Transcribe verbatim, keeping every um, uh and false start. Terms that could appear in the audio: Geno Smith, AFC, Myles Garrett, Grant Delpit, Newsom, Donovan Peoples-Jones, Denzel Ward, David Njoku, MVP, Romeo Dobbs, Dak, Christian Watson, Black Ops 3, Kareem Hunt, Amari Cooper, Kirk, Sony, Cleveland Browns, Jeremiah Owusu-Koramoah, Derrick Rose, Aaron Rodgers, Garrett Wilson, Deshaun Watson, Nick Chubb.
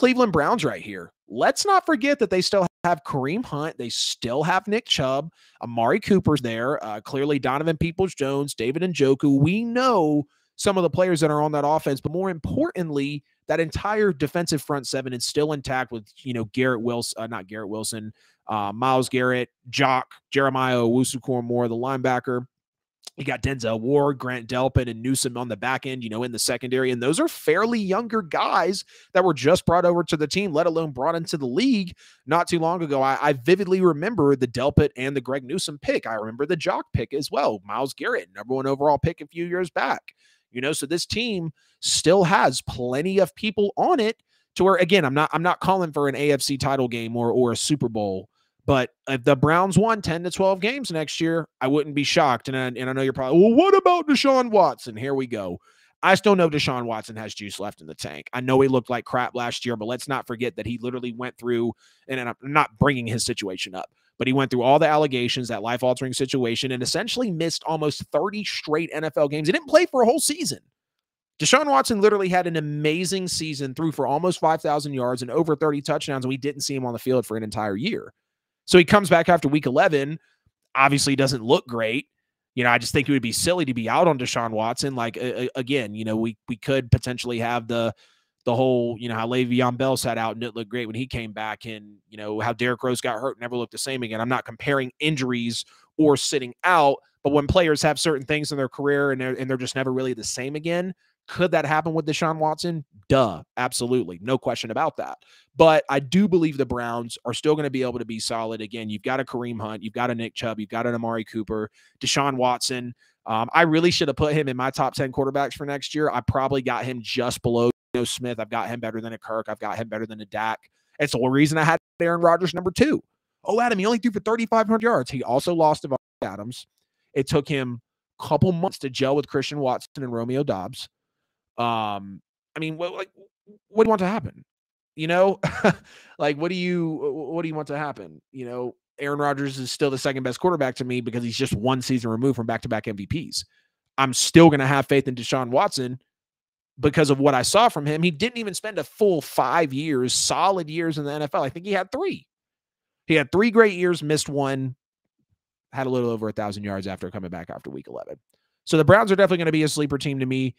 Cleveland Browns right here. Let's not forget that they still have Kareem Hunt. They still have Nick Chubb. Amari Cooper's there. Uh, clearly, Donovan Peoples-Jones, David Njoku. We know some of the players that are on that offense, but more importantly, that entire defensive front seven is still intact with, you know, Garrett Wilson, uh, not Garrett Wilson, uh, Myles Garrett, Jock, Jeremiah Owusu-Koramoah, the linebacker. You got Denzel Ward, Grant Delpit, and Newsom on the back end, you know, in the secondary. And those are fairly younger guys that were just brought over to the team, let alone brought into the league not too long ago. I, I vividly remember the Delpit and the Greg Newsom pick. I remember the Jock pick as well. Myles Garrett, number one overall pick a few years back. You know, so this team still has plenty of people on it to where, again, I'm not I'm not calling for an A F C title game or or a Super Bowl, but if the Browns won ten to twelve games next year, I wouldn't be shocked. And I, and I know you're probably, well, what about Deshaun Watson? Here we go. I still know Deshaun Watson has juice left in the tank. I know he looked like crap last year, but let's not forget that he literally went through, and, and I'm not bringing his situation up, but he went through all the allegations, that life-altering situation, and essentially missed almost thirty straight N F L games. He didn't play for a whole season. Deshaun Watson literally had an amazing season, threw for almost five thousand yards and over thirty touchdowns, and we didn't see him on the field for an entire year. So he comes back after week eleven, obviously doesn't look great. You know, I just think it would be silly to be out on Deshaun Watson. Like, uh, again, you know, we we could potentially have the the whole, you know, how Le'Veon Bell sat out and it looked great when he came back, and, you know, how Derrick Rose got hurt and never looked the same again. I'm not comparing injuries or sitting out, but when players have certain things in their career and they're, and they're just never really the same again, could that happen with Deshaun Watson? Duh, absolutely. No question about that. But I do believe the Browns are still going to be able to be solid. Again, you've got a Kareem Hunt, you've got a Nick Chubb, you've got an Amari Cooper, Deshaun Watson. Um, I really should have put him in my top ten quarterbacks for next year. I probably got him just below Geno Smith. I've got him better than a Kirk. I've got him better than a Dak. It's the only reason I had Aaron Rodgers number two. Oh, Adam, he only threw for thirty-five hundred yards. He also lost to Adams. It took him a couple months to gel with Christian Watson and Romeo Dobbs. Um, I mean, what, like, what do you want to happen? You know, like, what do you, what do you want to happen? You know, Aaron Rodgers is still the second best quarterback to me because he's just one season removed from back-to-back M V Ps. I'm still going to have faith in Deshaun Watson because of what I saw from him. He didn't even spend a full five years, solid years in the N F L. I think he had three. He had three great years, missed one, had a little over a thousand yards after coming back after week eleven. So the Browns are definitely going to be a sleeper team to me.